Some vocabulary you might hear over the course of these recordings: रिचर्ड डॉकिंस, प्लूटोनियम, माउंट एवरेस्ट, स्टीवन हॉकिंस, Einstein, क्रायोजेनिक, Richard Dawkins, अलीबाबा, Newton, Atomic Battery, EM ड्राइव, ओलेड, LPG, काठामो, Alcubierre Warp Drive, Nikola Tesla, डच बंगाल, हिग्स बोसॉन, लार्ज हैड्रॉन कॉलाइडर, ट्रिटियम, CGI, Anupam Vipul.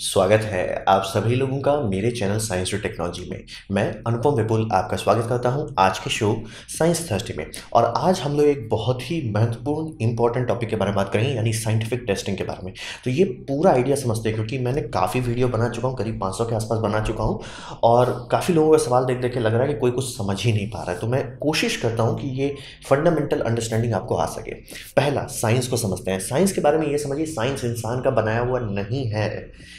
स्वागत है आप सभी लोगों का मेरे चैनल साइंस और टेक्नोलॉजी में। मैं अनुपम विपुल आपका स्वागत करता हूं आज के शो साइंस थर्सडे में। और आज हम लोग एक बहुत ही महत्वपूर्ण इंपॉर्टेंट टॉपिक के बारे में बात करेंगे, यानी साइंटिफिक टेस्टिंग के बारे में। तो ये पूरा आइडिया समझते हैं, क्योंकि मैंने काफ़ी वीडियो बना चुका हूँ, करीब 500 के आसपास बना चुका हूँ, और काफ़ी लोगों का सवाल देख देख के लग रहा है कि कोई कुछ समझ ही नहीं पा रहा है। तो मैं कोशिश करता हूँ कि ये फंडामेंटल अंडरस्टैंडिंग आपको आ सके। पहला, साइंस को समझते हैं। साइंस के बारे में ये समझिए, साइंस इंसान का बनाया हुआ नहीं है।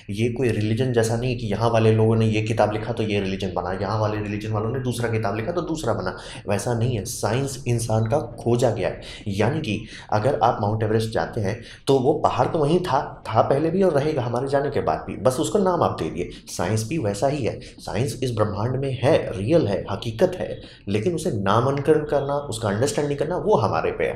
ये कोई रिलीजन जैसा नहीं कि यहाँ वाले लोगों ने ये किताब लिखा तो ये रिलीजन बना, यहाँ वाले रिलीजन वालों ने दूसरा किताब लिखा तो दूसरा बना, वैसा नहीं है। साइंस इंसान का खोजा गया है। यानी कि अगर आप माउंट एवरेस्ट जाते हैं तो वो पहाड़ तो वहीं था पहले भी और रहेगा हमारे जाने के बाद भी, बस उसको नाम आप दे दिए। साइंस भी वैसा ही है। साइंस इस ब्रह्मांड में है, रियल है, हकीकत है, लेकिन उसे नामकरण करना, उसका अंडरस्टैंडिंग करना, वो हमारे पे है।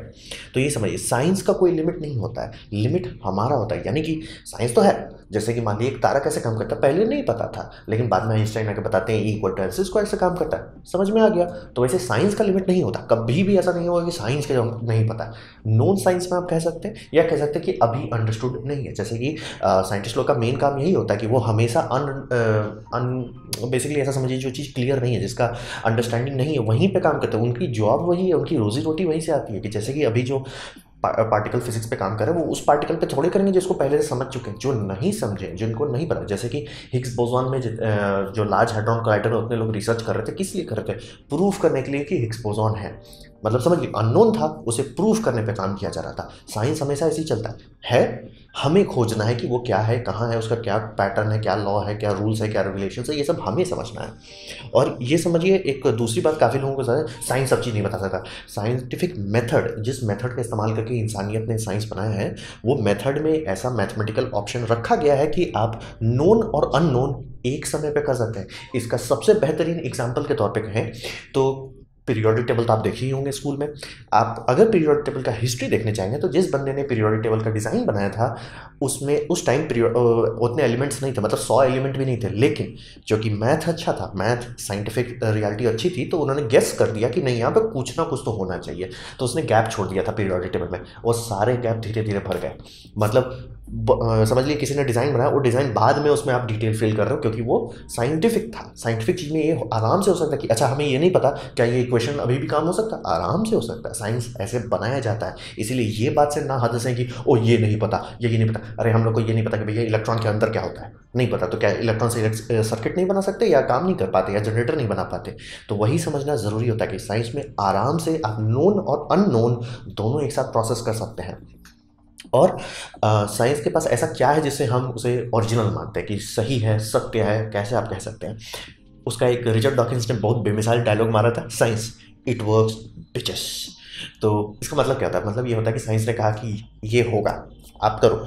तो ये समझिए, साइंस का कोई लिमिट नहीं होता है, लिमिट हमारा होता है। यानी कि साइंस तो है, जैसे कि मान लीजिए एक तारा कैसे काम करता है पहले नहीं पता था, लेकिन बाद में आइंस्टाइन आके बताते हैं E=mc² कैसे काम करता है, समझ में आ गया। तो वैसे साइंस का लिमिट नहीं होता, कभी भी ऐसा नहीं होगा कि साइंस के हमको नहीं पता। नॉन साइंस में आप कह सकते हैं, या कह सकते हैं कि अभी अंडरस्टूड नहीं है। जैसे कि साइंटिस्ट लोग का मेन काम यही होता है कि वो हमेशा बेसिकली ऐसा समझिए, जो चीज़ क्लियर नहीं है, जिसका अंडरस्टैंडिंग नहीं है, वहीं पर काम करते हैं। उनकी जॉब वही है, उनकी रोजी रोटी वहीं से आती है। कि जैसे कि अभी जो पार्टिकल फिजिक्स पे काम कर रहे हैं, वो उस पार्टिकल पे थोड़े करेंगे जिसको पहले से समझ चुके हैं। जो नहीं समझे, जिनको नहीं पता, जैसे कि हिग्स बोसॉन में जो लार्ज हैड्रॉन कॉलाइडर में उतने लोग रिसर्च कर रहे थे, किस लिए कर रहे थे? प्रूफ करने के लिए कि हिग्स बोसॉन है। मतलब समझिए, अननोन था, उसे प्रूफ करने पे काम किया जा रहा था। साइंस हमेशा ऐसे ही चलता है, हमें खोजना है कि वो क्या है, कहाँ है, उसका क्या पैटर्न है, क्या लॉ है, क्या रूल्स है, क्या रेगुलेशंस है, ये सब हमें समझना है। और ये समझिए, एक दूसरी बात काफ़ी लोगों को ज़्यादा, साइंस सब चीज़ नहीं बता सकता। साइंटिफिक मेथड, जिस मेथड का इस्तेमाल करके इंसानियत ने साइंस बनाया है, वो मेथड में ऐसा मैथमेटिकल ऑप्शन रखा गया है कि आप नोन और अननोन एक समय पर कर सकते हैं। इसका सबसे बेहतरीन एग्जाम्पल के तौर पर कहें तो पीरियोडिक टेबल तो आप देखे ही होंगे स्कूल में। आप अगर पीरियोडिक टेबल का हिस्ट्री देखने चाहेंगे तो जिस बंदे ने पीरियोडिक टेबल का डिज़ाइन बनाया था, उसमें उस टाइम उतने एलिमेंट्स नहीं थे, मतलब 100 एलिमेंट भी नहीं थे। लेकिन जो कि मैथ अच्छा था, मैथ साइंटिफिक रियलिटी अच्छी थी, तो उन्होंने गेस कर दिया कि नहीं, यहाँ पर कुछ ना कुछ तो होना चाहिए। तो उसने गैप छोड़ दिया था पीरियोडिक टेबल में, और सारे गैप धीरे धीरे भर गए। मतलब समझ लिए, किसी ने डिज़ाइन बनाया, वो डिज़ाइन बाद में उसमें आप डिटेल फिल कर रहे हो, क्योंकि वो साइंटिफिक था। साइंटिफिक चीज़ में ये आराम से हो सकता है कि अच्छा, हमें ये नहीं पता क्या ये क्वेश्चन अभी भी काम हो सकता है, आराम से हो सकता है। साइंस ऐसे बनाया जाता है। इसीलिए ये बात से ना हद से कि ओ ये नहीं पता, ये नहीं पता, अरे हम लोग को ये नहीं पता कि भैया इलेक्ट्रॉन के अंदर क्या होता है, नहीं पता तो क्या इलेक्ट्रॉन से सर्किट नहीं बना सकते, या काम नहीं कर पाते, या जनरेटर नहीं बना पाते। तो वही समझना ज़रूरी होता है कि साइंस में आराम से आप नोन और अननोन दोनों एक साथ प्रोसेस कर सकते हैं। और साइंस के पास ऐसा क्या है जिससे हम उसे ओरिजिनल मानते हैं कि सही है, सत्य है, कैसे आप कह सकते हैं? उसका एक रिचर्ड डॉकिंस ने बहुत बेमिसाल डायलॉग मारा था, साइंस इट वर्क्स बिचेस। तो इसका मतलब क्या होता है? मतलब ये होता है कि साइंस ने कहा कि ये होगा, आप करो,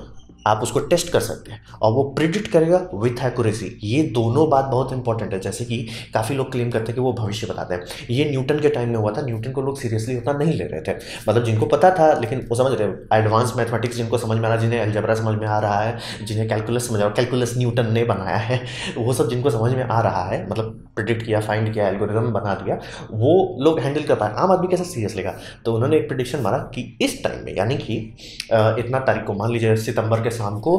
आप उसको टेस्ट कर सकते हैं, और वो प्रिडिक्ट करेगा विथ एक्यूरेसी। ये दोनों बात बहुत इंपॉर्टेंट है। जैसे कि काफ़ी लोग क्लेम करते हैं कि वो भविष्य बताते हैं। ये न्यूटन के टाइम में हुआ था, न्यूटन को लोग सीरियसली उतना नहीं ले रहे थे, मतलब जिनको पता था, लेकिन वो समझ रहे थे। एडवांस मैथमेटिक्स जिनको समझ में आ रहा है, जिन्हें अलजेब्रा समझ में आ रहा है, जिन्हें कैलकुलस समझ आ रहा है, कैलकुलस न्यूटन ने बनाया है, वो सब जिनको समझ में आ रहा है, मतलब प्रिडिक्ट किया, फाइंड किया, एल्गोरिदम बना दिया, वो लोग हैंडल कर पाए। आम आदमी कैसे सीरियस लेगा? तो उन्होंने एक प्रिडिक्शन मारा कि इस टाइम में, यानी कि इतना तारीख को, मान लीजिए सितंबर के शाम को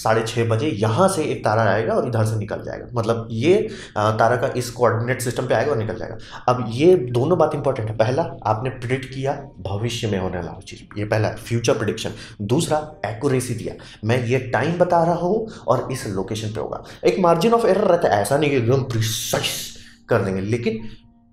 6:30 बजे यहाँ से एक तारा आएगा और इधर से निकल जाएगा। मतलब ये तारा का इस कोऑर्डिनेट सिस्टम पे आएगा और निकल जाएगा। अब ये दोनों बात इंपॉर्टेंट है। पहला, आपने प्रिडिक्ट किया भविष्य में होने वाला चीज़, ये पहला फ्यूचर प्रिडिक्शन। दूसरा, एक्यूरेसी दिया, मैं ये टाइम बता रहा हूँ और इस लोकेशन पर होगा। एक मार्जिन ऑफ एरर रहता है, ऐसा नहीं एकदम प्रिसाइस कर देंगे, लेकिन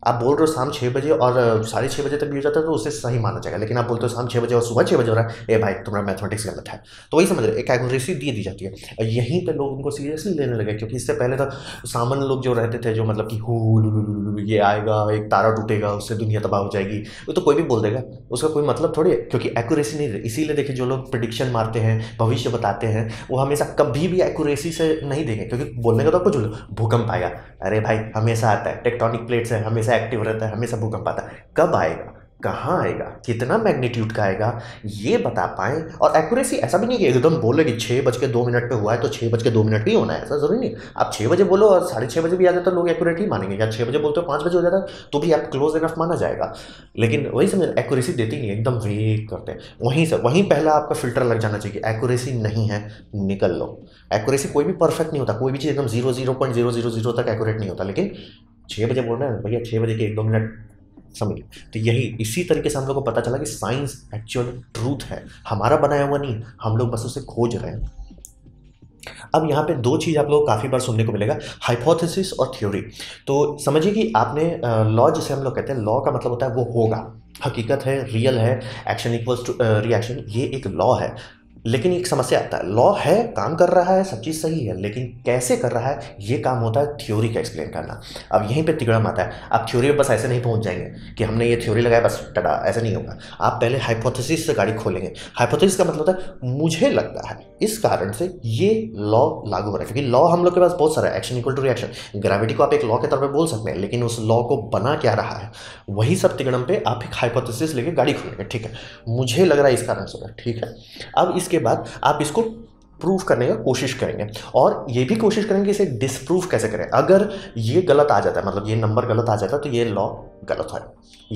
आप बोल रहे हो शाम 6 बजे और 6:30 बजे तक भी हो जाता है तो उसे सही माना जाएगा। लेकिन आप बोलते हो शाम 6 बजे और सुबह 6 बजे हो रहा है, ए भाई तुम्हारा मैथमेटिक्स गलत है। तो वही समझ रहे, एक एक्यूरेसी दी जाती है। और यहीं पे लोग उनको सीरियसली लेने लगे, क्योंकि इससे पहले तो सामान्य लोग जो रहते थे, जो मतलब कि हु ये आएगा, एक तारा टूटेगा, उससे दुनिया तबाह हो जाएगी, वो तो कोई भी बोल देगा, उसका कोई मतलब थोड़ी है, क्योंकि एक्यूरेसी नहीं है। इसीलिए देखिए, जो लोग प्रेडिक्शन मारते हैं, भविष्य बताते हैं, वो हमेशा कभी भी एक्यूरेसी से नहीं देंगे, क्योंकि बोलने का तो कुछ भूकंप आएगा, अरे भाई हमेशा आता है, टेक्टोनिक प्लेट्स हैं, हमेशा एक्टिव रहता है, हमेशा भूकंप आता है, कब आएगा कहाँ आएगा, कितना मैग्नीट्यूड का आएगा ये बता पाएँ। और एक्यूरेसी ऐसा भी नहीं कि एकदम बोले कि 6:02 पे हुआ है तो 6:02 ही होना है, ऐसा जरूरी नहीं। आप 6 बजे बोलो और 6:30 बजे भी आ जाता है, लोग एक्यूरेट ही मानेंगे। या 6 बजे बोलते हो 5 बजे हो जाता है तो भी आप क्लोज इनफ माना जाएगा। लेकिन वही समझ एक्यूरेसी देती नहीं, एकदम वेट करते हैं। वहीं पहला आपका फिल्टर लग जाना चाहिए, एक्यूरेसी नहीं है निकल लो। एक्यूरेसी कोई भी परफेक्ट नहीं होता, कोई भी चीज़ एकदम 0.000 तक एक्यूरेट नहीं होता। लेकिन 6 बजे बोलना है भैया, 6 बजे के 1-2 मिनट समझिए। तो यही इसी तरीके से हम लोग को पता चला कि साइंस एक्चुअल ट्रूथ है, हमारा बनाया हुआ नहीं, हम लोग बस उसे खोज रहे हैं। अब यहाँ पे दो चीज़ आप लोग काफ़ी बार सुनने को मिलेगा, हाइपोथेसिस और थ्योरी। तो समझिए कि आपने लॉ, जिसे हम लोग कहते हैं, लॉ का मतलब होता है वो होगा, हकीकत है, रियल है, एक्शन इक्वल्स टू रिएक्शन, ये एक लॉ है। लेकिन एक समस्या आता है, लॉ है, काम कर रहा है, सब चीज़ सही है, लेकिन कैसे कर रहा है ये काम होता है थ्योरी का एक्सप्लेन करना। अब यहीं पे तिकड़म आता है। आप थ्योरी में बस ऐसे नहीं पहुंच जाएंगे कि हमने ये थ्योरी लगाया बस टडा, ऐसा नहीं होगा। आप पहले हाइपोथेसिस से गाड़ी खोलेंगे। हाइपोथेसिस का मतलब होता है मुझे लगता है इस कारण से ये लॉ लागू हो रहा है, क्योंकि लॉ हम लोग के पास बहुत सारा है, action equal to reaction, gravity को आप एक लॉ के तौर पर बोल सकते हैं, लेकिन उस लॉ को बना क्या रहा है। वही सब तिकड़म पर आप एक हाइपोथेसिस लेके गाड़ी खोलेंगे, ठीक है मुझे लग रहा है इस कारण से हो रहा है, ठीक है। अब के बाद आप इसको प्रूफ करने का कोशिश करेंगे और ये भी कोशिश करेंगे कि इसे डिसप्रूव कैसे करें। अगर ये गलत आ जाता है, मतलब ये नंबर गलत आ जाता है तो ये लॉ गलत है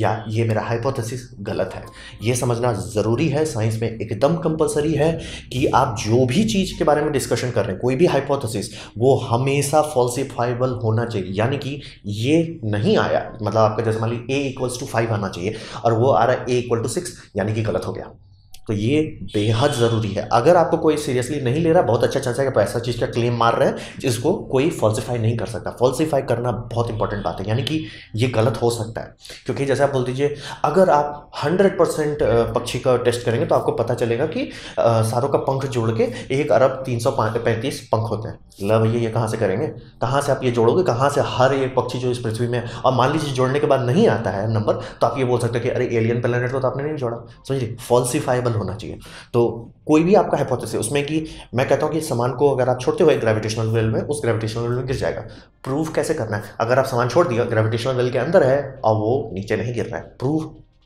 या ये मेरा हाइपोथेसिस गलत है। ये समझना ज़रूरी है, साइंस में एकदम कंपलसरी है कि आप जो भी चीज़ के बारे में डिस्कशन कर रहे हैं, कोई भी हाइपोथेसिस, वो हमेशा फॉल्सिफाइबल होना चाहिए। यानी कि ये नहीं आया, मतलब आपका जैसे मान लीजिए A=5 आना चाहिए और वो आ रहा है A=6, यानी कि गलत हो गया। तो ये बेहद ज़रूरी है। अगर आपको कोई सीरियसली नहीं ले रहा, बहुत अच्छा चांस है कि आप ऐसा चीज़ का क्लेम मार रहे हैं जिसको कोई फॉल्सिफाई नहीं कर सकता। फॉल्सिफाई करना बहुत इंपॉर्टेंट बात है, यानी कि ये गलत हो सकता है। क्योंकि जैसे आप बोल दीजिए अगर आप 100% पक्षी का टेस्ट करेंगे तो आपको पता चलेगा कि सारों का पंख जोड़ के 1,335 पंख होते हैं। ला भैया ये कहाँ से करेंगे, कहाँ से आप ये जोड़ोगे, कहाँ से हर एक पक्षी जो इस पृथ्वी में। और मान लीजिए जोड़ने के बाद नहीं आता है नंबर तो आप ये बोल सकते हैं कि अरे एलियन प्लैनेट को तो आपने नहीं जोड़ा। समझिए फॉल्सिफाइबल होना चाहिए। तो कोई भी आपका हाइपोथेसिस उसमें कि मैं कहता हूं कि सामान को अगर आप छोड़ते हुए ग्रेविटेशनल वेल में, उस ग्रेविटेशनल वेल में गिर जाएगा, प्रूव कैसे करना है। अगर आप सामान छोड़ दिया, ग्रेविटेशनल वेल के अंदर है और वो नीचे नहीं गिर रहा है, प्रूव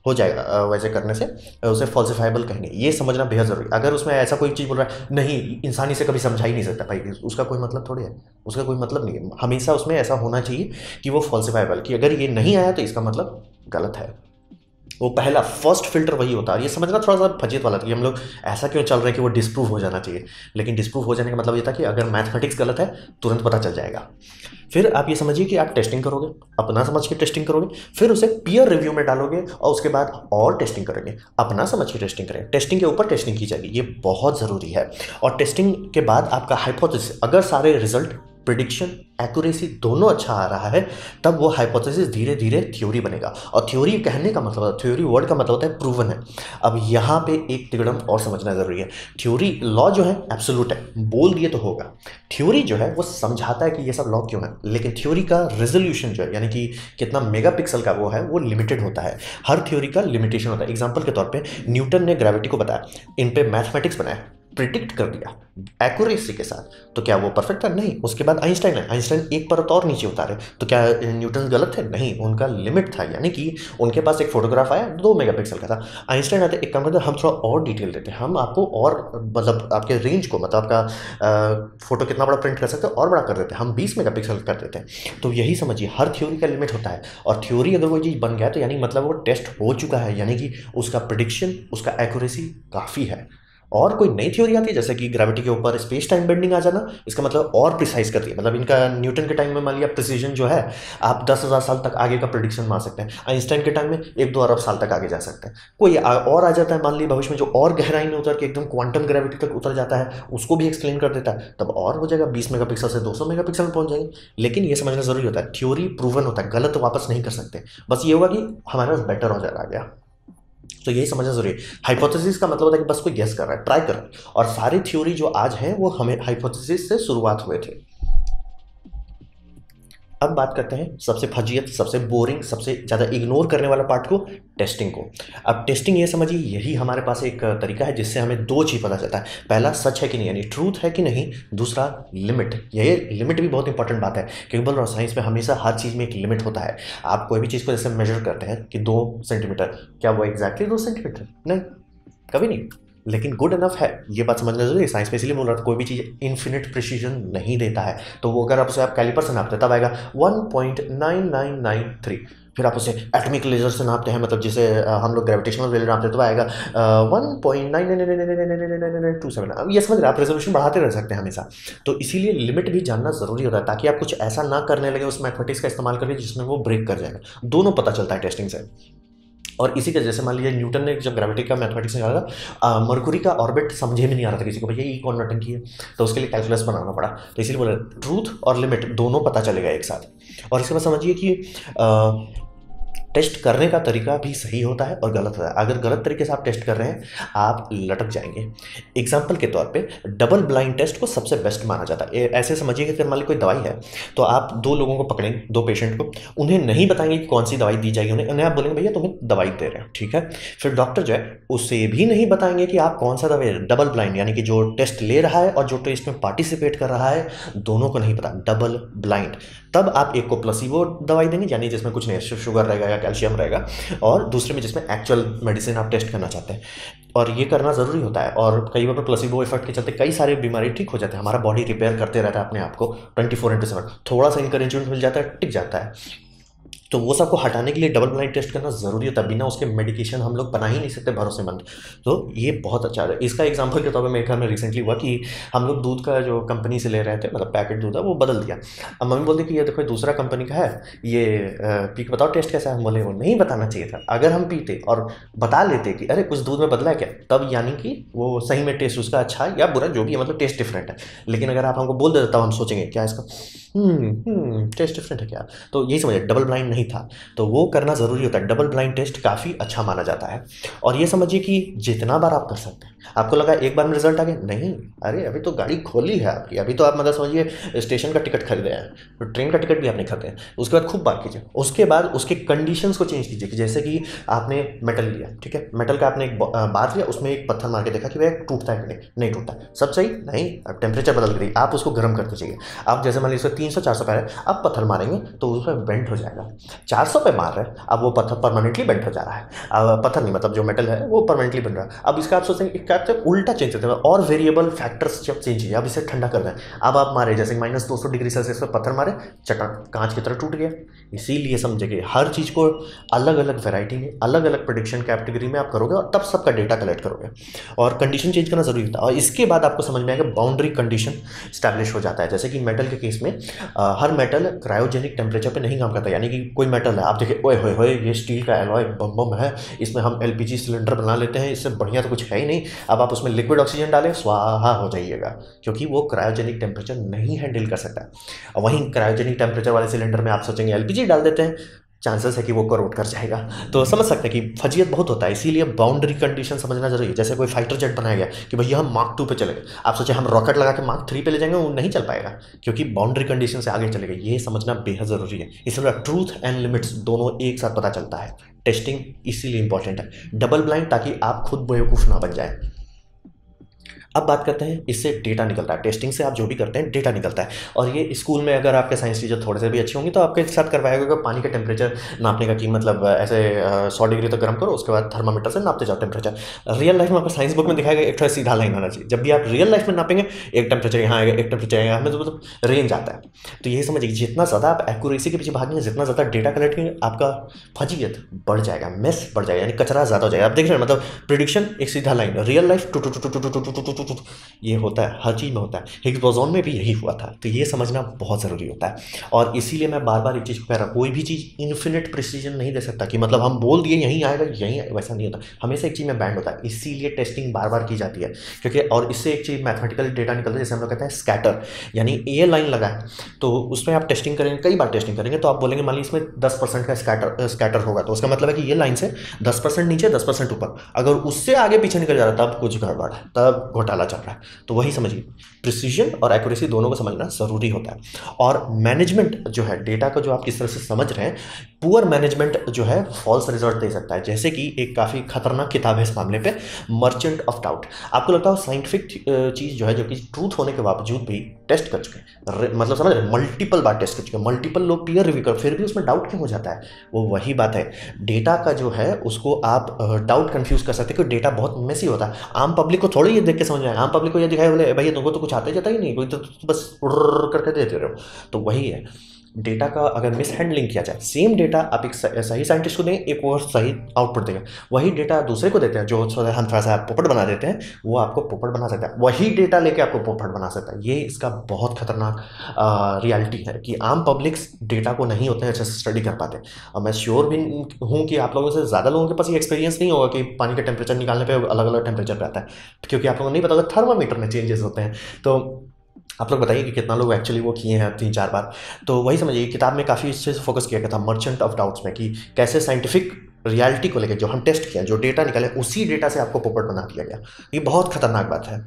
हो जाएगा। वैसे करने से उसे फॉल्सिफाइबल कहेंगे। ये समझना बेहद जरूरी। अगर उसमें ऐसा कोई चीज़ बोल रहा है नहीं इंसान इसे कभी समझा ही नहीं सकता, भाई उसका कोई मतलब थोड़ी है, उसका कोई मतलब नहीं है। हमेशा उसमें ऐसा होना चाहिए कि वो फॉल्सिफाइबल, कि अगर ये नहीं आया तो इसका मतलब गलत है। वो पहला फर्स्ट फिल्टर वही होता है। ये समझना थोड़ा सा फजीत वाला था कि हम लोग ऐसा क्यों चल रहा है कि वो डिस्प्रूव हो जाना चाहिए, लेकिन डिस्प्रूव हो जाने का मतलब ये था कि अगर मैथमेटिक्स गलत है तुरंत पता चल जाएगा। फिर आप ये समझिए कि आप टेस्टिंग करोगे, अपना समझ के टेस्टिंग करोगे, फिर उसे पीयर रिव्यू में डालोगे और उसके बाद और टेस्टिंग करेंगे, अपना समझ के टेस्टिंग करेंगे, टेस्टिंग के ऊपर टेस्टिंग की जाएगी। ये बहुत ज़रूरी है। और टेस्टिंग के बाद आपका हाइपोथेसिस, अगर सारे रिजल्ट, प्रिडिक्शन, एक्यूरेसी दोनों अच्छा आ रहा है, तब वो हाइपोथेसिस धीरे धीरे थ्योरी बनेगा। और थ्योरी कहने का मतलब है, थ्योरी वर्ड का मतलब होता है प्रूवन है। अब यहाँ पे एक तिकड़म और समझना ज़रूरी है। थ्योरी, लॉ जो है एब्सोल्यूट है, बोल दिए तो होगा। थ्योरी जो है वो समझाता है कि ये सब लॉ क्यों है, लेकिन थ्योरी का रेजोल्यूशन जो है, यानी कि कितना मेगा पिक्सल का वो है, वो लिमिटेड होता है। हर थ्योरी का लिमिटेशन होता है। एग्जाम्पल के तौर पर न्यूटन ने ग्रेविटी को बताया, इन पर मैथमेटिक्स बनाया, प्रिडिक्ट कर दिया एक्यूरेसी के साथ, तो क्या वो परफेक्ट था? नहीं। उसके बाद आइंस्टाइन है, आइंस्टाइन एक परत और नीचे उतारे तो क्या न्यूटन गलत थे? नहीं, उनका लिमिट था। यानी कि उनके पास एक फोटोग्राफ आया 2 मेगापिक्सल का था, आइंस्टाइन आते एक काम करते हम थोड़ा और डिटेल देते हैं, हम आपको और मतलब आपके रेंज को, मतलब आपका फोटो कितना बड़ा प्रिंट कर सकते हैं और बड़ा कर देते हैं, हम 20 मेगापिक्सल कर देते हैं। तो यही समझिए हर थ्योरी का लिमिट होता है। और थ्योरी अगर कोई चीज़ बन गया तो यानी मतलब वो टेस्ट हो चुका है, यानी कि उसका प्रिडिक्शन, उसका एक्यूरेसी काफ़ी है। और कोई नई थ्योरी आती है जैसे कि ग्रेविटी के ऊपर स्पेस टाइम बेंडिंग आ जाना, इसका मतलब और प्रिसाइज करती है, मतलब इनका न्यूटन के टाइम में मान लिया प्रिसीजन जो है आप 10,000 साल तक आगे का प्रेडिक्शन मार सकते हैं, आइंस्टाइन के टाइम में 1-2 अरब साल तक आगे जा सकते हैं। कोई और आ जाता है मान लिया भविष्य में जो और गहराई में उतर के एकदम क्वांटम ग्रेविटी तक उतर जाता है, उसको भी एक्सप्लेन कर देता है, तब और हो जाएगा 20 मेगापिक्सल से 200 मेगापिक्सल में पहुँच जाएंगे। लेकिन ये समझना जरूरी होता है, थ्योरी प्रूवन होता है, गलत वापस नहीं कर सकते। बस ये होगा कि हमारा बेटर हो जाएगा गया। तो यही समझना जरूरी है। हाइपोथेसिस का मतलब होता है कि बस कोई गेस कर रहा है, ट्राई कर रहा है, और सारी थ्योरी जो आज है वो हमें हाइपोथेसिस से शुरुआत हुए थे। अब बात करते हैं सबसे फजीयत, सबसे बोरिंग, सबसे ज़्यादा इग्नोर करने वाला पार्ट को, टेस्टिंग को। अब टेस्टिंग ये समझिए, यही हमारे पास एक तरीका है जिससे हमें दो चीज़ पता चलता है, पहला सच है कि नहीं यानी ट्रूथ है कि नहीं, दूसरा लिमिट। यही लिमिट भी बहुत इंपॉर्टेंट बात है क्योंकि बोल रहा हूँ साइंस में हमेशा हर चीज़ में एक लिमिट होता है। आप कोई भी चीज़ को जैसे मेजर करते हैं कि 2 सेंटीमीटर, क्या वो एग्जैक्टली 2 सेंटीमीटर? नहीं, कभी नहीं, लेकिन गुड इनफ है। ये बात समझना जरूरी है, साइंस में इसलिए बोल रहा था कोई भी चीज़ इन्फिनिट प्रिसीजन नहीं देता है। तो वो अगर आपसे आप कैलिपर से नापते तब आएगा 1.9993, फिर आप उसे एटॉमिक लेजर से नापते हैं, मतलब जिसे हम लोग ग्रेविटेशनल वेव नापते हैं तो आएगा 1.9999927। अब ये समझ रहे आप रेजोल्यूशन बढ़ाते रह सकते हैं हमेशा। तो इसीलिए लिमिट भी जानना ज़रूरी होता है ताकि आप कुछ ऐसा ना करने लगे उस मैथमेटिक्स का इस्तेमाल करके जिसमें वो ब्रेक कर जाएगा। दोनों पता चलता है टेस्टिंग से। और इसी के जैसे मान लीजिए न्यूटन ने जब ग्रेविटी का मैथमेटिक्स निकाला था, मरकुरी का ऑर्बिट समझे में नहीं आ रहा था किसी को, भैया ये कौन नटंकी है, तो उसके लिए कैलकुलस बनाना पड़ा। तो इसीलिए बोला ट्रूथ और लिमिट दोनों पता चलेगा एक साथ। और इसके बाद समझिए कि टेस्ट करने का तरीका भी सही होता है और गलत होता है। अगर गलत तरीके से आप टेस्ट कर रहे हैं आप लटक जाएंगे। एग्जाम्पल के तौर पे डबल ब्लाइंड टेस्ट को सबसे बेस्ट माना जाता है। ऐसे समझिए कि अगर मान लीजिए कोई दवाई है तो आप 2 लोगों को पकड़ेंगे, 2 पेशेंट को, उन्हें नहीं बताएंगे कि कौन सी दवाई दी जाएगी उन्हें, आप बोलेंगे भैया तुम्हें दवाई दे रहे हैं, ठीक है। फिर डॉक्टर जो है उसे भी नहीं बताएंगे कि आप कौन सा दवाई, डबल ब्लाइंड यानी कि जो टेस्ट ले रहा है और जो टेस्ट में पार्टिसिपेट कर रहा है दोनों को नहीं पता, डबल ब्लाइंड। तब आप एक को प्लेसिबो दवाई देंगे यानी जिसमें कुछ नहीं, सिर्फ शुगर रहेगा या कैल्शियम रहेगा, और दूसरे में जिसमें एक्चुअल मेडिसिन आप टेस्ट करना चाहते हैं। और ये करना ज़रूरी होता है। और कई बार प्लेसिबो इफेक्ट के चलते कई सारे बीमारी ठीक हो जाते हैं। हमारा बॉडी रिपेयर करते रहता है अपने आप को 24/7। थोड़ा सा इंकरेजमेंट मिल जाता है, टिक जाता है। तो वो सबको हटाने के लिए डबल ब्लाइंड टेस्ट करना ज़रूरी होता है। बिना उसके मेडिकेशन हम लोग बना ही नहीं सकते भरोसेमंद। तो ये बहुत अच्छा है। इसका एग्जांपल के तौर पे मेरे घर में रिसेंटली हुआ कि हम लोग दूध का जो कंपनी से ले रहे थे, मतलब पैकेट दूध है, वो बदल दिया। अब मम्मी बोलती कि ये देखो दूसरा कंपनी का है, ये पी के बताओ टेस्ट कैसा है। हम बोले वो नहीं बताना चाहिए था। अगर हम पीते और बता लेते कि अरे कुछ दूध में बदला है क्या, तब यानी कि वो सही में टेस्ट उसका अच्छा या बुरा जो भी है, मतलब टेस्ट डिफरेंट है। लेकिन अगर आप हमको बोल देते तब हम सोचेंगे क्या इसका टेस्ट डिफरेंट है क्या। तो यही समझिए डबल ब्लाइंड नहीं था। तो वो करना ज़रूरी होता है। डबल ब्लाइंड टेस्ट काफ़ी अच्छा माना जाता है। और ये समझिए कि जितना बार आप कर सकते हैं। आपको लगा एक बार में रिजल्ट आ गया, नहीं, अरे अभी तो गाड़ी खोली है आपकी, अभी तो आप मतलब समझिए स्टेशन का टिकट खरीदे हैं, तो ट्रेन का टिकट भी आपने खरीदे हैं। उसके बाद खूब बात कीजिए, उसके बाद उसके कंडीशंस को चेंज कीजिए। जैसे कि आपने मेटल लिया, ठीक है, मेटल का आपने एक बार लिया, उसमें एक पत्थर मार के देखा कि वह टूटता है कि नहीं टूटता, सब सही नहीं। अब टेम्परेचर बदल गई, आप उसको गर्म करते चाहिए। आप जैसे मान लीजिए 300-400 पर है, आप पत्थर मारेंगे तो उसमें बेंट हो जाएगा। 400 पे मार रहे हैं, अब वो पत्थर परमानेंटली बेंट हो जा रहा है। अब पत्थर नहीं, मतलब जो मेटल है वो परमानेंटली बन रहा है। अब इसका आप सोचेंगे करते उल्टा चेंज करते हैं और वेरिएबल फैक्टर्स जब चेंज किए, अब इसे ठंडा कर दें, अब आप मारे जैसे -200 डिग्री सेल्सियस पर पत्थर मारे, चटक कांच की तरह टूट गया। इसीलिए समझे कि हर चीज़ को अलग अलग वैरायटी में, अलग अलग प्रेडिक्शन कैटेगरी में आप करोगे और तब सबका डेटा कलेक्ट करोगे। और कंडीशन चेंज करना ज़रूरी होता है। और इसके बाद आपको समझ में आएगा बाउंड्री कंडीशन स्टैब्लिश हो जाता है। जैसे कि मेटल के केस में हर मेटल क्रायोजेनिक टेम्परेचर पर नहीं काम करता, यानी कि कोई मेटल है आप देखिए ओए होए होए ये स्टील का एलॉय बम बम है, इसमें हम LPG सिलेंडर बना लेते हैं, इससे बढ़िया तो कुछ है ही नहीं। अब आप उसमें लिक्विड ऑक्सीजन डालें, स्वाहा हो जाइएगा, क्योंकि वो क्रायोजेनिक टेम्परेचर नहीं हैंडल कर सकता। और वहीं क्रायोजेनिक टेम्परेचर वाले सिलेंडर में आप सोचेंगे LPG डाल देते हैं, चांसेस है कि वो करोट कर जाएगा। तो समझ सकते हैं कि फजीयत बहुत होता है। इसीलिए बाउंड्री कंडीशन समझना जरूरी है। जैसे कोई फाइटर जेट बनाया गया कि भैया हम मार्क 2 पे चले गए, आप सोचे हम रॉकेट लगा के मार्क 3 पे ले जाएंगे, वो नहीं चल पाएगा क्योंकि बाउंड्री कंडीशन से आगे चले गए। ये समझना बेहद ज़रूरी है। इसलिए ट्रूथ एंड लिमिट्स दोनों एक साथ पता चलता है। टेस्टिंग इसीलिए इंपॉर्टेंट है, डबल ब्लाइंड, ताकि आप खुद बेवकूफ़ ना बन जाएँ। अब बात करते हैं, इससे डेटा निकलता है। टेस्टिंग से आप जो भी करते हैं डेटा निकलता है। और ये स्कूल में अगर आपके साइंस टीचर थोड़े से भी अच्छे होंगे तो आपके साथ करवाया होगा पानी का टेम्परेचर नापने का, कि मतलब ऐसे 100 डिग्री तक गर्म करो, उसके बाद थर्मामीटर से नापते जाओ टेम्परेचर। रियल लाइफ में आपको साइंस बुक में दिखाएगा एक थोड़ा सीधा लाइन होना चाहिए। जब भी आप रियल लाइफ में नापेंगे एक टेम्परेचर यहाँ आएगा, एक टेम्परेचर यहाँ, हमें मतलब रेंज आता है। तो यही समझिए जितना ज़्यादा आप एक्यूरेसी के पीछे भागेंगे, जितना ज़्यादा डेटा कलेक्ट करेंगे, आपका फजीयत बढ़ जाएगा, मिस बढ़ जाएगा, यानी कचरा ज़्यादा हो जाएगा। आप देख रहे हैं मतलब प्रिडिक्शन एक सीधा line, real life to to to to to to to ये होता है, हर चीज़ में होता है। हिग्स बोसॉन में भी यही हुआ था। तो ये समझना बहुत ज़रूरी होता है। और इसीलिए मैं बार बार एक चीज़ कह रहा हूँ, कोई भी चीज़ इन्फिनिट प्रिसीजन नहीं दे सकता कि मतलब हम बोल दिए यहीं आएगा यहीं आएगा, वैसा नहीं होता, हमेशा एक चीज़ में बैंड होता है। इसीलिए टेस्टिंग बार बार की जाती है क्योंकि, और इससे एक चीज़ मैथमेटिकल डेटा निकलता है, जैसे हम लोग कहते हैं स्कैटर, यानी ए लाइन लगा है तो उसमें आप टेस्टिंग करेंगे, कई बार टेस्टिंग करेंगे तो आप बोलेंगे मान ली इसमें 10% का स्कैटर होगा, तो उसका मतलब है कि ये लाइन से 10% नीचे 10% ऊपर, अगर उससे आगे पीछे निकल जा रहा तब कुछ गड़बड़ है, तब घोटाला निकाला जा रहा है। तो वही समझिए, प्रिसीजन और एक्यूरेसी दोनों को समझना ज़रूरी होता है। और मैनेजमेंट जो है डेटा का, जो आप किस तरह से समझ रहे हैं, पुअर मैनेजमेंट जो है फॉल्स रिजल्ट दे सकता है। जैसे कि एक काफ़ी खतरनाक किताब है इस मामले पे, मर्चेंट ऑफ डाउट। आपको लगता है साइंटिफिक चीज़ जो है, जो कि ट्रूथ होने के बावजूद भी टेस्ट कर चुके, मतलब समझ रहे, मल्टीपल बार टेस्ट कर चुके, मल्टीपल लोग पीयर रिव्यू कर, फिर भी उसमें डाउट क्यों हो जाता है? वो वही बात है, डेटा का जो है उसको आप डाउट कन्फ्यूज़ कर सकते हैं, क्योंकि डेटा बहुत मेसी होता है। आम पब्लिक को थोड़ी ये देख के समझ में आए, आम पब्लिक को ये दिखाया बोले भैया तुमको तो कुछ आता ही जाता ही नहीं, कोई तो बस करके देते रहो। तो वही है, डेटा का अगर मिसहैंडलिंग किया जाए, सेम डेटा आप एक सही साइंटिस्ट को दें, एक और सही आउटपुट देंगे, वही डेटा दूसरे को देते हैं जो हम थोड़ा सा पोपट बना देते हैं, वो आपको पोपट बना सकता है, वही डेटा लेके आपको पोपट बना सकता है। ये इसका बहुत खतरनाक रियलिटी है कि आम पब्लिक्स डेटा को नहीं होते हैं अच्छे से स्टडी कर पाते। और मैं श्योर भी हूँ कि आप लोगों से ज़्यादा लोगों के पास ये एक्सपीरियंस नहीं होगा कि पानी का टेम्परेचर निकालने पर अलग अलग टेम्परेचर पर आता है, क्योंकि आप लोगों को नहीं पता होगा थर्मामीटर में चेंजेस होते हैं। तो आप लोग बताइए कि कितना लोग एक्चुअली वो किए हैं 3-4 बार। तो वही समझिए, किताब में काफ़ी अच्छे से फोकस किया गया था मर्चेंट ऑफ डाउट्स में, कि कैसे साइंटिफिक रियलिटी को लेकर जो हम टेस्ट किया, जो डेटा निकाले, उसी डेटा से आपको पोपट बना दिया गया। ये बहुत खतरनाक बात है।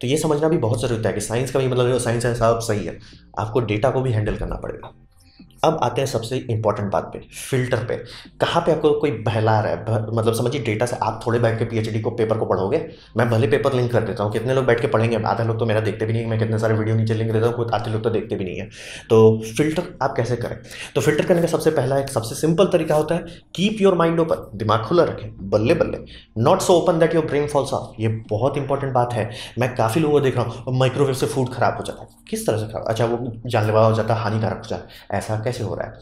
तो ये समझना भी बहुत ज़रूरी है कि साइंस का भी मतलब साइंस है साहब, सही है, आपको डेटा को भी हैंडल करना पड़ेगा। अब आते हैं सबसे इंपॉर्टेंट बात पे, फिल्टर पे। कहाँ पे आपको कोई बहला रहा है, मतलब समझिए डेटा से आप थोड़े बैठ के पीएचडी को पेपर को पढ़ोगे। मैं भले पेपर लिंक कर देता हूँ, कितने लोग बैठ के पढ़ेंगे, आधे लोग तो मेरा देखते भी नहीं है, मैं कितने सारे वीडियो नीचे लिंक देता हूँ, आधे लोग तो देखते भी नहीं है। तो फिल्टर आप कैसे करें? तो फिल्टर करने का सबसे पहला एक सबसे सिंपल तरीका होता है, कीप योर माइंड ओपन, दिमाग खुला रखें, बल्ले बल्ले, not so open that your brain falls off. ये बहुत इंपॉर्टेंट बात है। मैं काफ़ी लोगों को देख रहा हूँ माइक्रोवेव से फूड खराब हो जाता है, किस तरह से खराब, अच्छा वो जानलेवा हो जाता है, हानिकारक हो जाता है। ऐसा कैसे हो रहा है?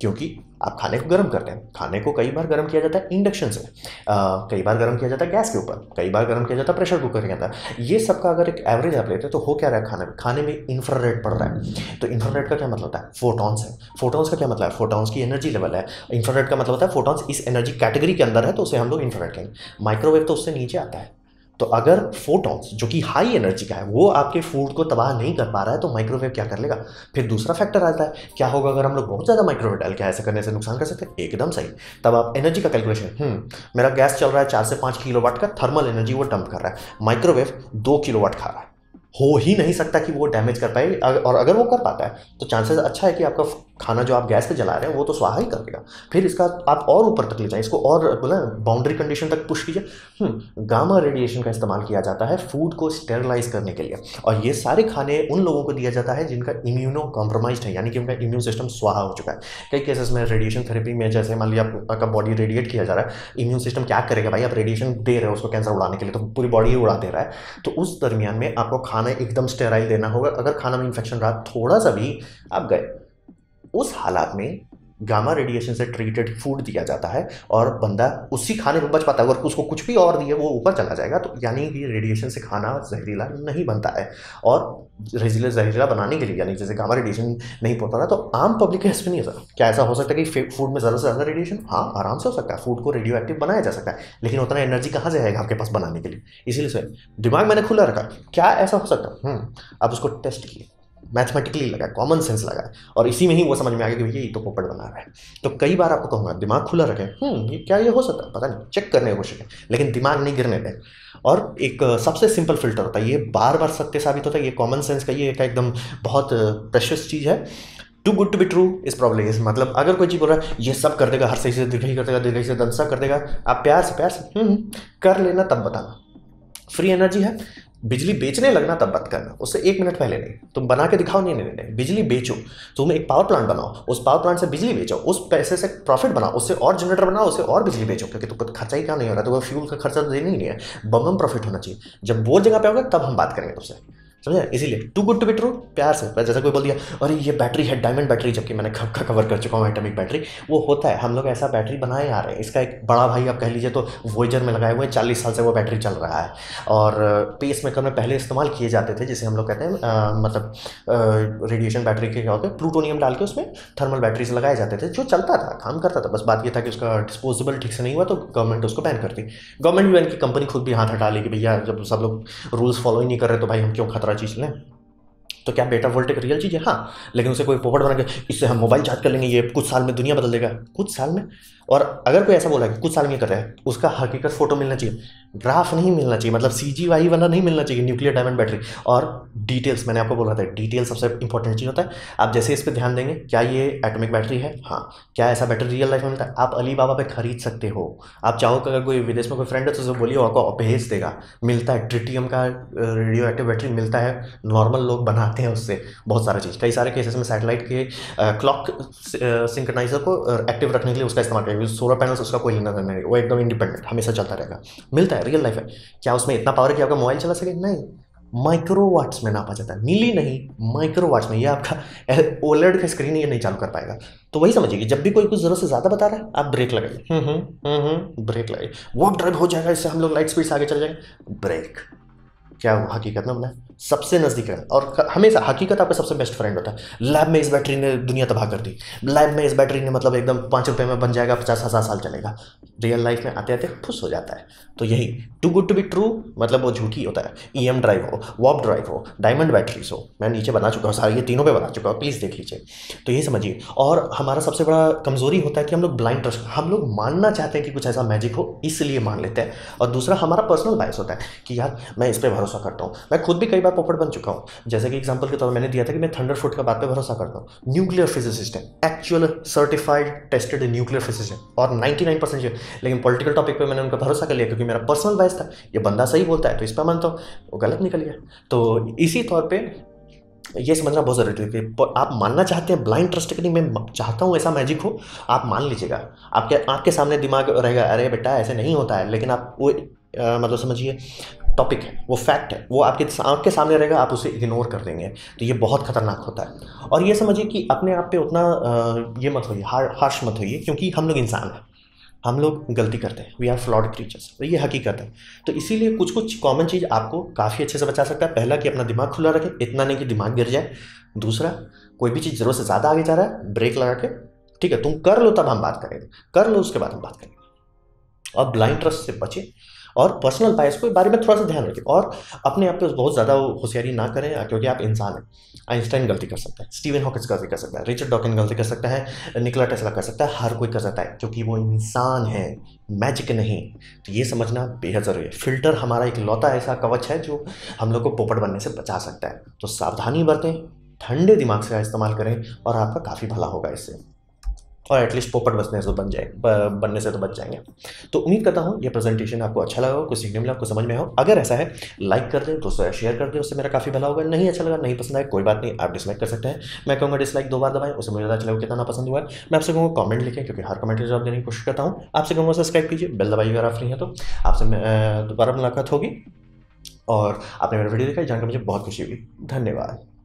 क्योंकि आप खाने को गर्म करते हैं, खाने को कई बार गर्म किया जाता है इंडक्शन से, कई बार गर्म किया जाता है गैस के ऊपर, कई बार गर्म किया जाता है प्रेशर कुकर के अंदर। ये सब का अगर एक एवरेज आप लेते हैं तो हो क्या रहा है खाने में इंफ्रारेड पड़ रहा है। तो इंफ्रारेड का क्या मतलब होता है? फोटॉन्स है। फोटॉन्स का क्या मतलब है? फोटॉन्स की एनर्जी लेवल है। इंफ्रारेड का मतलब होता है फोटॉन्स इस एनर्जी कैटेगरी के अंदर है, तो उसे हम लोग इंफ्रारेड कहेंगे। माइक्रोवेव तो उससे नीचे आता है। तो अगर फोटॉन्स जो कि हाई एनर्जी का है वो आपके फूड को तबाह नहीं कर पा रहा है, तो माइक्रोवेव क्या कर लेगा? फिर दूसरा फैक्टर आता है, क्या होगा अगर हम लोग बहुत ज़्यादा माइक्रोवेव डाल के ऐसे करने से नुकसान कर सकते हैं? एकदम सही। तब आप एनर्जी का कैलकुलेशन, मेरा गैस चल रहा है 4 से 5 किलोवाट का, थर्मल एनर्जी वो डंप कर रहा है, माइक्रोवेव 2 किलोवाट खा रहा है, हो ही नहीं सकता कि वो डैमेज कर पाए। और अगर वो कर पाता है तो चांसेस अच्छा है कि आपका खाना जो आप गैस पे जला रहे हैं वो तो स्वाहा ही कर देगा। फिर इसका आप और ऊपर तक ले जाएं, इसको और बोला बाउंड्री कंडीशन तक पुश कीजिए। गामा रेडिएशन का इस्तेमाल किया जाता है फूड को स्टेरलाइज करने के लिए, और ये सारे खाने उन लोगों को दिया जाता है जिनका इम्यूनो कॉम्प्रोमाइज है, यानी कि उनका इम्यून सिस्टम स्वाहा हो चुका है। कई केसेस में रेडिएशन थेरेपी में, जैसे मान लिया आपका बॉडी रेडिएट किया जा रहा है, इम्यून सिस्टम क्या करेगा भाई, आप रेडिएशन दे रहे हो उसको कैंसर उड़ाने के लिए, तो पूरी बॉडी उड़ा दे रहा है। तो उस दरमियान में आपको खाना एकदम स्टेराइल देना होगा। अगर खाना में इन्फेक्शन रहा थोड़ा सा भी, आप गए, उस हालात में गामा रेडिएशन से ट्रीटेड फूड दिया जाता है और बंदा उसी खाने में बच पाता है। अगर उसको कुछ भी और दिए वो ऊपर चला जाएगा। तो यानी कि रेडिएशन से खाना जहरीला नहीं बनता है, और जहरीला बनाने के लिए, यानी जैसे गामा रेडिएशन नहीं पहुँच रहा, तो आम पब्लिक है इसमें नहीं है। क्या ऐसा हो सकता है कि फूड में ज़्यादा से ज़्यादा रेडिएशन? हाँ, आराम से हो सकता है। फूड को रेडियो एक्टिव बनाया जा सकता है, लेकिन उतना एनर्जी कहाँ से आएगा आपके पास बनाने के लिए? इसीलिए सर दिमाग मैंने खुला रखा, क्या ऐसा हो सकता है, आप उसको टेस्ट किए, मैथमेटिकली लगा, कॉमन सेंस लगा, और इसी में ही वो समझ में आ गया कि भैया ये तो पोपट बना रहा है। तो कई बार आपको कहूँगा दिमाग खुला रखें, ये क्या ये हो सकता है, पता नहीं, चेक करने की कोशिश करें, लेकिन दिमाग नहीं गिरने दें। और एक सबसे सिंपल फिल्टर होता है, ये बार बार सत्य साबित होता है, ये कॉमन सेंस का, ये एक एकदम बहुत प्रेशियस चीज़ है, too good to be true इस प्रॉब्लम इज। मतलब अगर कोई चीज़ बोल रहा है ये सब कर देगा, हर सही से दिल ही कर देगा, दिल ही से दंसा कर देगा, आप प्यार से कर लेना तब बताना। फ्री एनर्जी है, बिजली बेचने लगना तब बात करना, उससे 1 मिनट पहले नहीं। तुम बना के दिखाओ, नहीं, बिजली बेचो, तुम एक पावर प्लांट बनाओ, उस पावर प्लांट से बिजली बेचो, उस पैसे से प्रॉफिट बनाओ, उससे और जनरेटर बनाओ, उससे और बिजली बेचो, क्योंकि तुमको खर्चा ही क्या नहीं हो रहा, तो फ्यूल का खर्चा तो देना ही नहीं है, बम प्रॉफिट होना चाहिए। जब वो जगह पे होगा तब हम बात करेंगे तुमसे, समझे? इसीलिए too good to be true, प्यार से। जैसा कोई बोल दिया अरे ये बैटरी है डायमंड बैटरी, जबकि मैंने खब का कवर कर चुका हूँ एटॉमिक बैटरी। वो होता है, हम लोग ऐसा बैटरी बनाए आ रहे हैं। इसका एक बड़ा भाई आप कह लीजिए तो वोयेजर में लगाए हुए 40 साल से वो बैटरी चल रहा है, और पेस मेकर में पहले इस्तेमाल किए जाते थे, जिसे हम लोग कहते हैं मतलब रेडिएशन बैटरी के होते हैं, प्लूटोनियम डाल के उसमें थर्मल बैटरीज लगाए जाते थे, जो चलता था, काम करता था। बस बात यह था कि उसका डिस्पोजेबल ठीक से नहीं हुआ, तो गवर्नमेंट उसको बैन करती। गवर्नमेंट भी बैन की, कंपनी खुद भी हाथ हटा लेगी, भैया जब सब लोग रूल्स फॉलो ही नहीं कर रहे तो भाई हम क्यों चीज लें। तो क्या बेटा वोल्ट एक रियल चीज है? हाँ, लेकिन उसे कोई पोपट बना के इससे हम मोबाइल चार्ज कर लेंगे, ये कुछ साल में दुनिया बदल देगा, कुछ साल में और अगर कोई ऐसा बोला कि कुछ साल में कर रहा है, उसका हकीकत फोटो मिलना चाहिए, ग्राफ नहीं मिलना चाहिए, मतलब CGI वाला नहीं मिलना चाहिए, न्यूक्लियर डायमंड बैटरी। और डिटेल्स, मैंने आपको बोला था, डिटेल सबसे इंपॉर्टेंट चीज़ होता है। आप जैसे इस पर ध्यान देंगे, क्या ये एटॉमिक बैटरी है, हाँ, क्या ऐसा बैटरी रियल लाइफ में मिलता है, आप अलीबाबा पे खरीद सकते हो, आप चाहो कि अगर कोई विदेश में कोई फ्रेंड है तो उसे बोलिए आपको भेज देगा। मिलता है ट्रिटियम का रेडियो एक्टिव बैटरी, मिलता है, नॉर्मल लोग बनाते हैं उससे बहुत सारा चीज़। कई सारे केसेस में सैटेलाइट के क्लॉक सिंक्रनाइजर को एक्टिव रखने के लिए उसका इस्तेमाल करेंगे, सोलर पैनल्स उसका कोई लेना देना है, वो एकदम इंडिपेंडेंट हमेशा चलता रहेगा। मिलता है, रियल लाइफ है। क्या उसमें इतना पावर है कि आपका मोबाइल चला सके? नहीं, माइक्रोवाट्स में नापा जाता है, मिली नहीं, माइक्रोवाट्स में। ये आपका ओलेड का स्क्रीन ये नहीं चालू कर पाएगा। तो वही समझिए कि जब भी कोई कुछ जरूरत से ज़्यादा बता रहा है, आप ब्रेक लगाइए, ब्रेक लगाइए, वो ड्राइव हो जाएगा, इससे हम लोग लाइट स्पीड से आगे चल जाएंगे। ब्रेक क्या हकीकत में अपना सबसे नज़दीक रहना, और हमेशा हकीकत आपका सबसे बेस्ट फ्रेंड होता है। लैब में इस बैटरी ने दुनिया तबाह कर दी, लैब में इस बैटरी ने मतलब एकदम 5 रुपये में बन जाएगा, 50,000 साल चलेगा, रियल लाइफ में आते आते फुस हो जाता है। तो यही too good to be true, मतलब वो झूठी होता है। EM ड्राइव हो, वॉप ड्राइव हो, डायमंड बैटरीज हो, मैं नीचे बना चुका हूँ सारे, ये तीनों पे बना चुका हूँ, प्लीज़ देख लीजिए। तो यही समझिए। और हमारा सबसे बड़ा कमजोरी होता है कि हम लोग ब्लाइंड ट्रस्ट, हम लोग मानना चाहते हैं कि कुछ ऐसा मैजिक हो, इसलिए मान लेते हैं। और दूसरा हमारा पर्सनल बायस होता है कि यार मैं इस पर भरोसा करता हूँ, मैं खुद भी कई बार पोपट बन चुका हूँ। जैसे कि एग्जाम्पल के तौर पर मैंने दिया था कि मैं थंडरफुट का बात पर भरोसा करता हूँ। न्यूक्लियर फिजिसिस्ट है, actual certified tested nuclear physicist, और 99% जो, लेकिन पॉलिटिकल टॉपिक पे मैंने उनका भरोसा कर लिया क्योंकि मेरा पर्सनल बायस था, ये बंदा सही बोलता है तो इस पर मानता हूँ, वो गलत निकल गया। तो इसी तौर पे ये समझना बहुत ज़रूरी है कि आप मानना चाहते हैं, ब्लाइंड ट्रस्ट करनी, मैं चाहता हूँ ऐसा मैजिक हो, आप मान लीजिएगा। आपके आँख के सामने दिमाग रहेगा, अरे बेटा ऐसे नहीं होता है, लेकिन आप वो मतलब समझिए टॉपिक है, वो फैक्ट है, वो आपके आँख के सामने रहेगा, आप उसे इग्नोर कर देंगे। तो ये बहुत खतरनाक होता है। और ये समझिए कि अपने आप पे उतना ये मत होइए, हार्श मत होइए, क्योंकि हम लोग इंसान हैं, हम लोग गलती करते हैं, वी आर फ्लॉड क्रीचर्स, ये हकीकत है। तो इसीलिए कुछ कुछ कॉमन चीज़ आपको काफ़ी अच्छे से बचा सकता है। पहला कि अपना दिमाग खुला रखें, इतना नहीं कि दिमाग गिर जाए। दूसरा, कोई भी चीज़ ज़रूरत से ज़्यादा आगे जा रहा है, ब्रेक लगा के, ठीक है तुम कर लो तब हम बात करेंगे, कर लो उसके बाद हम बात करेंगे। और ब्लाइंड ट्रस्ट से बचें, और पर्सनल बायस को बारे में थोड़ा सा ध्यान रखें, और अपने आप पे बहुत ज़्यादा होशियारी ना करें, क्योंकि आप इंसान हैं। आइंस्टाइन गलती कर सकता है, स्टीवन हॉकिंस गलती कर सकता है, रिचर्ड डॉकिन गलती कर सकता है, निकोला टेस्ला कर सकता है, हर कोई कर सकता है, क्योंकि वो इंसान है, मैजिक नहीं। तो ये समझना बेहद ज़रूरी है। फिल्टर हमारा एक लौता ऐसा कवच है जो हम लोग को पोपट बनने से बचा सकता है। तो सावधानी बरतें, ठंडे दिमाग से इस्तेमाल करें, और आपका काफ़ी भला होगा इससे, और एटलीस्ट पोपट बनने से तो बच जाएंगे। तो उम्मीद करता हूँ ये प्रेजेंटेशन आपको अच्छा लगा हो, कुछ सीखने मिला, आपको समझ में हो। अगर ऐसा है, लाइक कर दें, दोस्तों शेयर कर दें, उससे मेरा काफ़ी भला होगा। नहीं अच्छा लगा, नहीं पसंद आया, कोई बात नहीं, आप डिसलाइक कर सकते हैं। मैं कहूँगा डिसलाइक 2 बार दबाएं, उससे मुझे अच्छा लगा कितना ना पसंद हुआ। मैं आपसे कहूँगा कमेंट लिखें, क्योंकि हर कमेंट का जवाब देने की कोशिश करता हूँ। आपसे कहूँगा सब्सक्राइब कीजिए, बेल दबाइए अगर आप फ्री हैं तो। आपसे दोबारा मुलाकात होगी, और आपने मेरा वीडियो देखा, जानकर मुझे बहुत खुशी हुई। धन्यवाद।